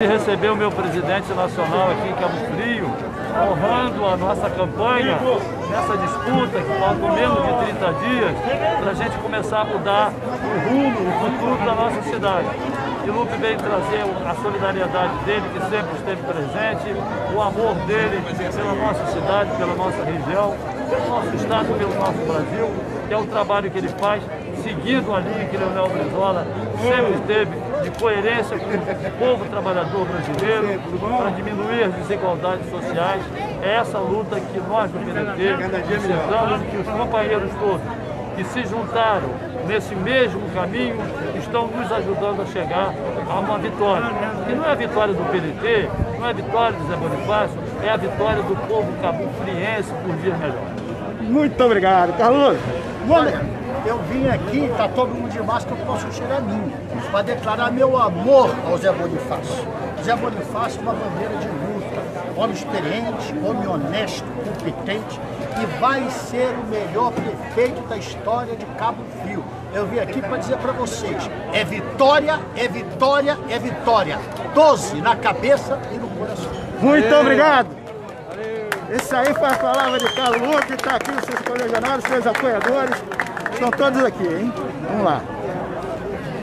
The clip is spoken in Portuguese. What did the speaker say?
Receber o meu presidente nacional aqui em Cabo Frio, honrando a nossa campanha nessa disputa que falta menos de 30 dias para a gente começar a mudar o rumo, o futuro da nossa cidade. E Lupe veio trazer a solidariedade dele, que sempre esteve presente, o amor dele pela nossa cidade, pela nossa região, pelo nosso estado, pelo nosso Brasil, que é o trabalho que ele faz, seguindo a linha que Leonel Brizola sempre teve, de coerência com o povo trabalhador brasileiro, para diminuir as desigualdades sociais. É essa luta que nós do PDT precisamos, que os companheiros todos que se juntaram nesse mesmo caminho estão nos ajudando a chegar a uma vitória. E não é a vitória do PDT, não é a vitória do Zé Bonifácio, é a vitória do povo cabo-friense por dias melhores. Muito obrigado, Carlos. Eu vim aqui, está todo mundo de máscara, eu posso chegar a mim, para declarar meu amor ao Zé Bonifácio. Zé Bonifácio é uma bandeira de luta, homem experiente, homem honesto, competente, e vai ser o melhor prefeito da história de Cabo Frio. Eu vim aqui para dizer para vocês, é vitória, é vitória, é vitória. 12 na cabeça e no coração. Muito obrigado! Isso aí foi a palavra de Carlos Lupi, está aqui os seus colegas, seus apoiadores. Estão todos aqui, hein? Vamos lá.